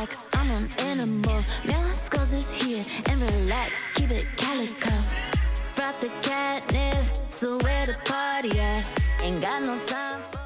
relax, I'm an animal. Meowskulls is here and relax, keep it calico. Brought the catnip, so where the party at? Ain't got no time for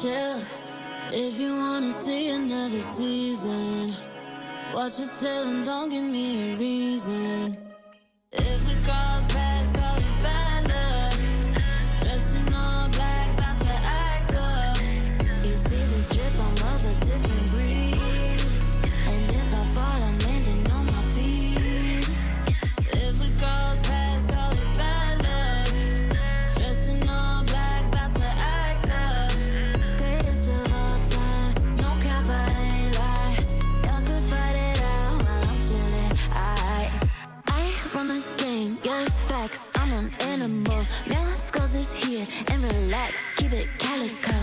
chill. If you wanna see another season, watch it till and don't give me a reason. If it goes past, call it bad luck. Dressed in all black, about to act up. You see this drip, I'm of a different breed. And if I fall, I'm landing on my feet. If it goes past, call it bad luck. Dressed in all black, about to act up. I'm an animal. Meowskulls is here and relax, keep it calico.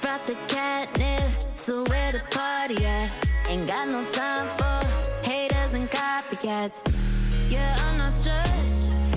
Brought the catnip, so where the party at? Ain't got no time for haters and copycats. Yeah, I'm not stressed.